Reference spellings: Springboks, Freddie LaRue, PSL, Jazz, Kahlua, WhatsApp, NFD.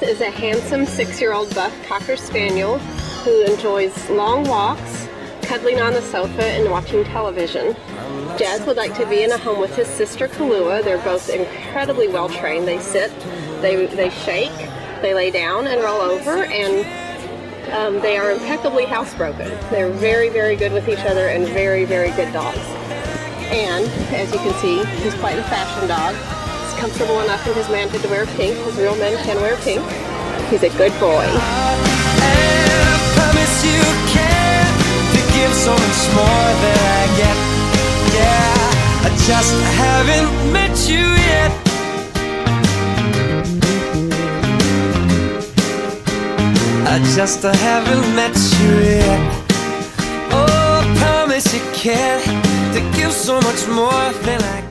Jazz is a handsome 6-year-old buff cocker spaniel who enjoys long walks, cuddling on the sofa, and watching television. Jazz would like to be in a home with his sister Kahlua. They're both incredibly well trained. They sit, they shake, they lay down and roll over, and they are impeccably housebroken. They're very, very good with each other and very, very good dogs. And as you can see, he's quite a fashion dog. He's comfortable enough in his manhood to wear pink. His real men can wear pink. He's a good boy. I just haven't met you yet. I just haven't met you yet. Oh, I promise you can, to give so much more than I can.